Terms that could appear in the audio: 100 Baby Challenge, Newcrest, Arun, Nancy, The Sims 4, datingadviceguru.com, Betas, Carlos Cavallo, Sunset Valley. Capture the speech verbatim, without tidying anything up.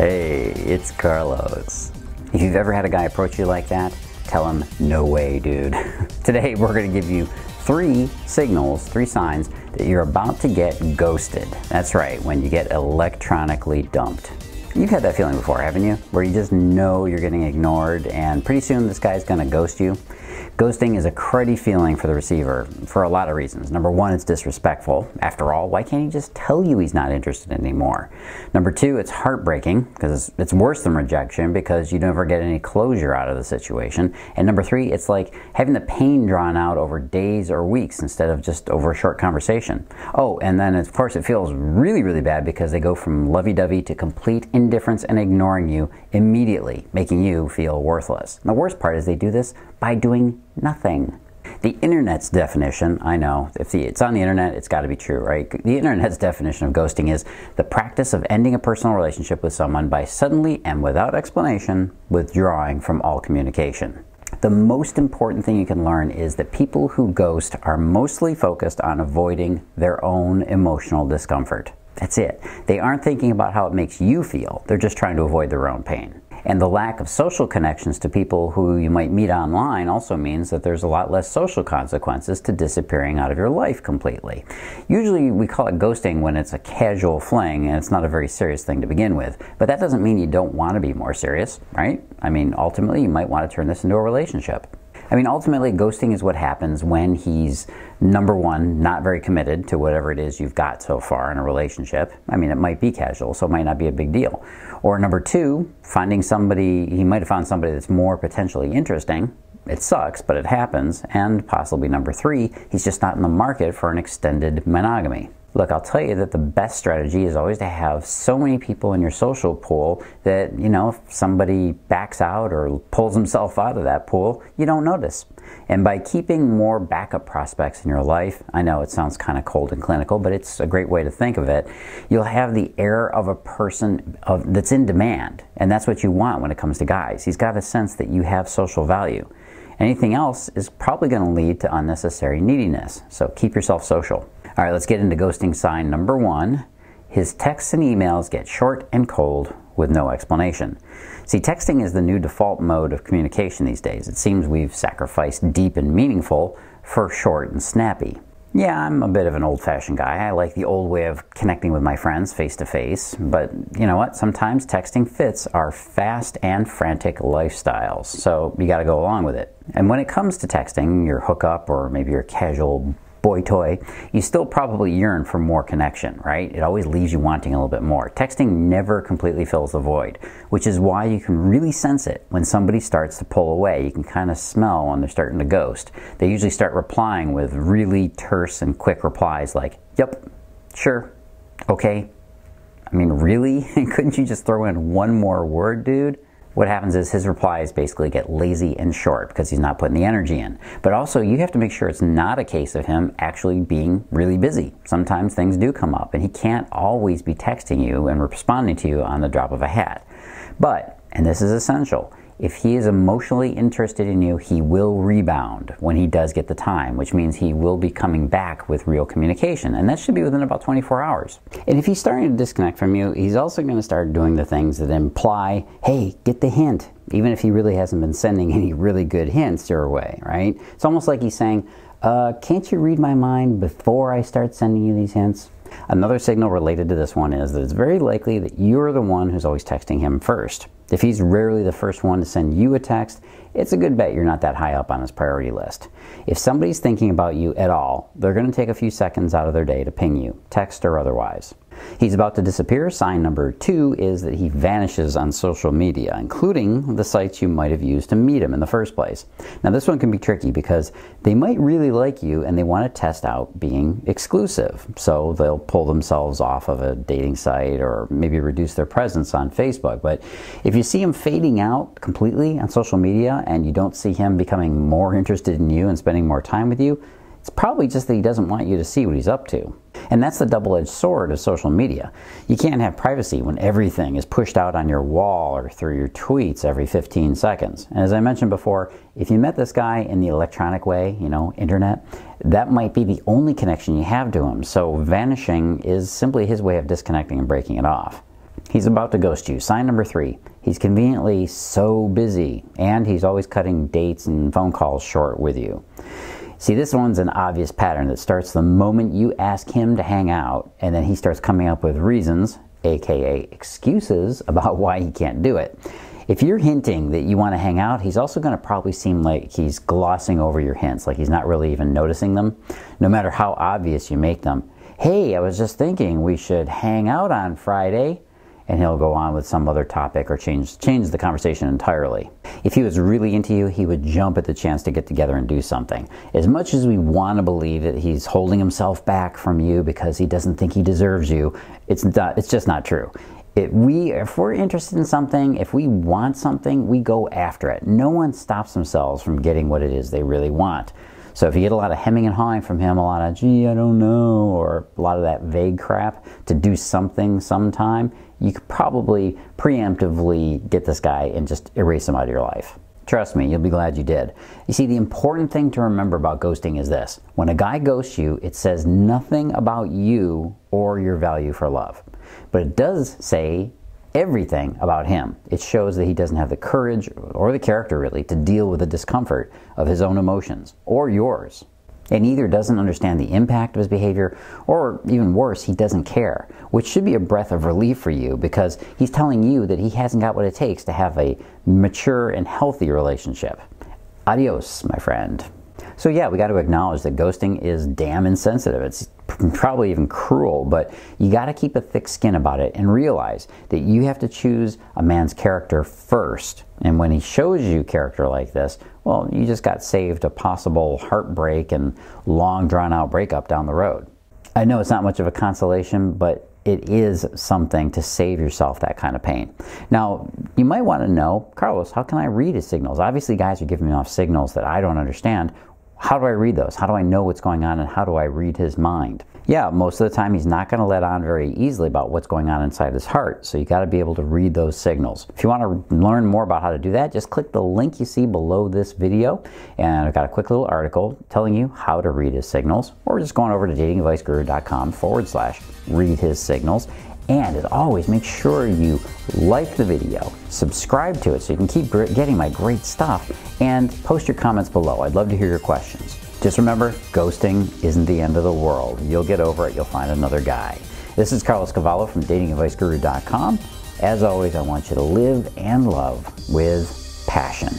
Hey, it's Carlos. If you've ever had a guy approach you like that, tell him, no way, dude. Today, we're gonna give you three signals, three signs that you're about to get ghosted. That's right, when you get electronically dumped. You've had that feeling before, haven't you? Where you just know you're getting ignored and pretty soon this guy's gonna ghost you. Ghosting is a cruddy feeling for the receiver for a lot of reasons. Number one, it's disrespectful. After all, why can't he just tell you he's not interested anymore? Number two, it's heartbreaking because it's worse than rejection because you never get any closure out of the situation. And number three, it's like having the pain drawn out over days or weeks instead of just over a short conversation. Oh, and then of course it feels really, really bad because they go from lovey-dovey to complete indifference and ignoring you immediately, making you feel worthless. And the worst part is they do this by doing nothing. The internet's definition, I know, if the, it's on the internet, it's got to be true, right? The internet's definition of ghosting is the practice of ending a personal relationship with someone by suddenly and without explanation withdrawing from all communication. The most important thing you can learn is that people who ghost are mostly focused on avoiding their own emotional discomfort. That's it. They aren't thinking about how it makes you feel. They're just trying to avoid their own pain. And the lack of social connections to people who you might meet online also means that there's a lot less social consequences to disappearing out of your life completely. Usually we call it ghosting when it's a casual fling and it's not a very serious thing to begin with, but that doesn't mean you don't want to be more serious, right? I mean, ultimately you might want to turn this into a relationship. I mean, ultimately, ghosting is what happens when he's, number one, not very committed to whatever it is you've got so far in a relationship. I mean, it might be casual, so it might not be a big deal. Or number two, finding somebody, he might have found somebody that's more potentially interesting. It sucks, but it happens. And possibly number three, he's just not in the market for an extended monogamy. Look, I'll tell you that the best strategy is always to have so many people in your social pool that, you know, if somebody backs out or pulls himself out of that pool, you don't notice. And by keeping more backup prospects in your life, I know it sounds kind of cold and clinical, but it's a great way to think of it. You'll have the air of a person of, that's in demand, and that's what you want when it comes to guys. He's got a sense that you have social value. Anything else is probably going to lead to unnecessary neediness, so keep yourself social. All right, let's get into ghosting sign number one. His texts and emails get short and cold with no explanation. See, texting is the new default mode of communication these days. It seems we've sacrificed deep and meaningful for short and snappy. Yeah, I'm a bit of an old-fashioned guy. I like the old way of connecting with my friends face-to-face, but you know what? Sometimes texting fits our fast and frantic lifestyles, so you gotta go along with it. And when it comes to texting, your hookup or maybe your casual boy toy, you still probably yearn for more connection, right? It always leaves you wanting a little bit more. Texting never completely fills the void, which is why you can really sense it when somebody starts to pull away. You can kind of smell when they're starting to ghost. They usually start replying with really terse and quick replies like, yep, sure, okay. I mean, really? Couldn't you just throw in one more word, dude? What happens is his replies basically get lazy and short because he's not putting the energy in. But also, you have to make sure it's not a case of him actually being really busy. Sometimes things do come up, and he can't always be texting you and responding to you on the drop of a hat. But, and this is essential, if he is emotionally interested in you, he will rebound when he does get the time, which means he will be coming back with real communication, and that should be within about twenty-four hours. And if he's starting to disconnect from you, he's also going to start doing the things that imply, hey, get the hint, even if he really hasn't been sending any really good hints your way, right? It's almost like he's saying, uh, can't you read my mind before I start sending you these hints? Another signal related to this one is that it's very likely that you're the one who's always texting him first. If he's rarely the first one to send you a text, it's a good bet you're not that high up on his priority list. If somebody's thinking about you at all, they're going to take a few seconds out of their day to ping you, text or otherwise. He's about to disappear. Sign number two is that he vanishes on social media, including the sites you might have used to meet him in the first place. Now, this one can be tricky because they might really like you and they want to test out being exclusive. So they'll pull themselves off of a dating site or maybe reduce their presence on Facebook. But if you see him fading out completely on social media and you don't see him becoming more interested in you and spending more time with you, it's probably just that he doesn't want you to see what he's up to. And that's the double-edged sword of social media. You can't have privacy when everything is pushed out on your wall or through your tweets every fifteen seconds. And as I mentioned before, if you met this guy in the electronic way, you know, internet, that might be the only connection you have to him. So vanishing is simply his way of disconnecting and breaking it off. He's about to ghost you. Sign number three. He's conveniently so busy, and he's always cutting dates and phone calls short with you. See, this one's an obvious pattern that starts the moment you ask him to hang out, and then he starts coming up with reasons, aka excuses, about why he can't do it. If you're hinting that you want to hang out, he's also going to probably seem like he's glossing over your hints, like he's not really even noticing them, no matter how obvious you make them. Hey, I was just thinking we should hang out on Friday. And he'll go on with some other topic or change change the conversation entirely. If he was really into you, he would jump at the chance to get together and do something. As much as we want to believe that he's holding himself back from you because he doesn't think he deserves you, it's not, it's just not true. If, we, if we're interested in something, if we want something, we go after it. No one stops themselves from getting what it is they really want. So if you get a lot of hemming and hawing from him, a lot of, gee, I don't know, or a lot of that vague crap to do something sometime, you could probably preemptively get this guy and just erase him out of your life. Trust me, you'll be glad you did. You see, the important thing to remember about ghosting is this. When a guy ghosts you, it says nothing about you or your value for love. But it does say everything about him. It shows that he doesn't have the courage or the character, really, to deal with the discomfort of his own emotions or yours. And either doesn't understand the impact of his behavior, or even worse, he doesn't care, which should be a breath of relief for you because he's telling you that he hasn't got what it takes to have a mature and healthy relationship. Adios, my friend. So yeah, we got to acknowledge that ghosting is damn insensitive. It's probably even cruel, but you got to keep a thick skin about it and realize that you have to choose a man's character first. And when he shows you character like this, well, you just got saved a possible heartbreak and long drawn out breakup down the road. I know it's not much of a consolation, but it is something to save yourself that kind of pain. Now, you might want to know, Carlos, how can I read his signals? Obviously, guys are giving me off signals that I don't understand. How do I read those? How do I know what's going on, and how do I read his mind? Yeah, most of the time he's not going to let on very easily about what's going on inside his heart, so you got to be able to read those signals. If you want to learn more about how to do that, just click the link you see below this video, and I've got a quick little article telling you how to read his signals, or just going over to dating advice guru dot com forward slash read his signals. And as always, make sure you like the video, subscribe to it so you can keep getting my great stuff, and post your comments below. I'd love to hear your questions. Just remember, ghosting isn't the end of the world. You'll get over it. You'll find another guy. This is Carlos Cavallo from dating advice guru dot com. As always, I want you to live and love with passion.